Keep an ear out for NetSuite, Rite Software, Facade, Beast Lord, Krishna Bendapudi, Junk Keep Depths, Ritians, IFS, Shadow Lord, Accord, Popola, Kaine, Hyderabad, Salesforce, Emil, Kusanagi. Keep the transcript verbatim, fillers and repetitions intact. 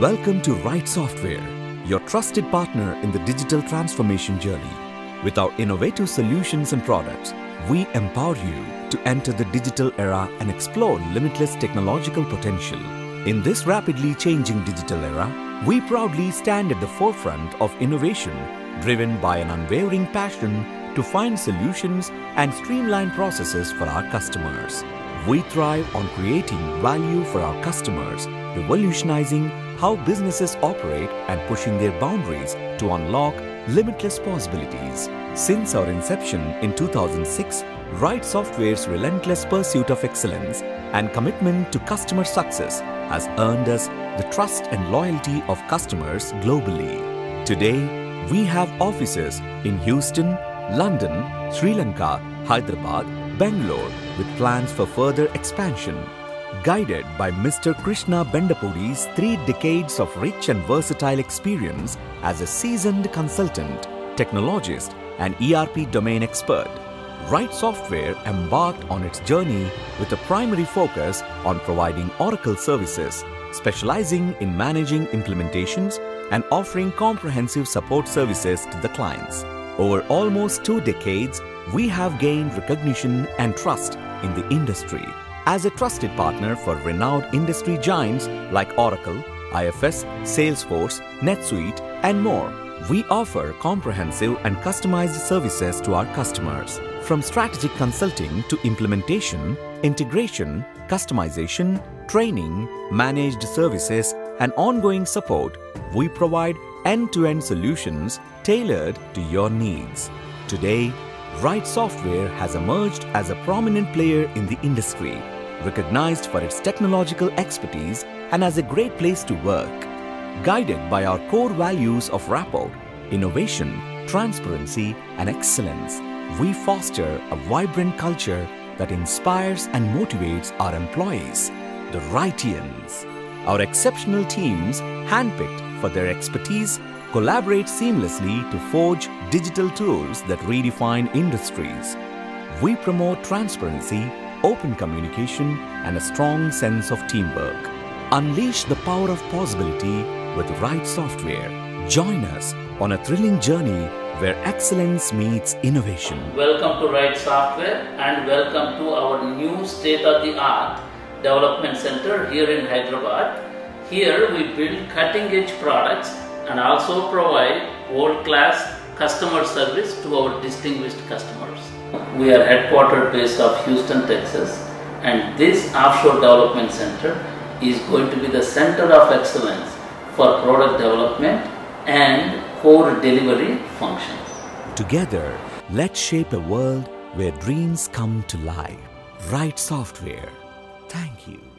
Welcome to Rite Software, your trusted partner in the digital transformation journey. With our innovative solutions and products, we empower you to enter the digital era and explore limitless technological potential. In this rapidly changing digital era, we proudly stand at the forefront of innovation, driven by an unwavering passion to find solutions and streamline processes for our customers. We thrive on creating value for our customers, revolutionizing how businesses operate and pushing their boundaries to unlock limitless possibilities. Since our inception in two thousand six, Rite Software's relentless pursuit of excellence and commitment to customer success has earned us the trust and loyalty of customers globally. Today, we have offices in Houston, London, Sri Lanka, Hyderabad, Bangalore, with plans for further expansion. Guided by Mister Krishna Bendapudi's three decades of rich and versatile experience as a seasoned consultant, technologist, and E R P domain expert, Rite Software embarked on its journey with a primary focus on providing Oracle services, specializing in managing implementations and offering comprehensive support services to the clients. Over almost two decades, we have gained recognition and trust in the industry as a trusted partner for renowned industry giants like Oracle, I F S, Salesforce, NetSuite, and more. We offer comprehensive and customized services to our customers, from strategic consulting to implementation, integration, customization, training, managed services, and ongoing support. We provide end-to-end solutions tailored to your needs. Today, Rite Software has emerged as a prominent player in the industry, recognized for its technological expertise and as a great place to work. Guided by our core values of rapport, innovation, transparency, and excellence, we foster a vibrant culture that inspires and motivates our employees, the Ritians. Our exceptional teams, handpicked for their expertise, collaborate seamlessly to forge digital tools that redefine industries. We promote transparency, open communication, and a strong sense of teamwork. Unleash the power of possibility with Rite Software. Join us on a thrilling journey where excellence meets innovation. Welcome to Rite Software and welcome to our new state-of-the-art development center here in Hyderabad. Here we build cutting-edge products and also provide world-class customer service to our distinguished customers. We are headquartered based off Houston, Texas, and this offshore development center is going to be the center of excellence for product development and core delivery functions. Together, let's shape a world where dreams come to life. Rite Software. Thank you.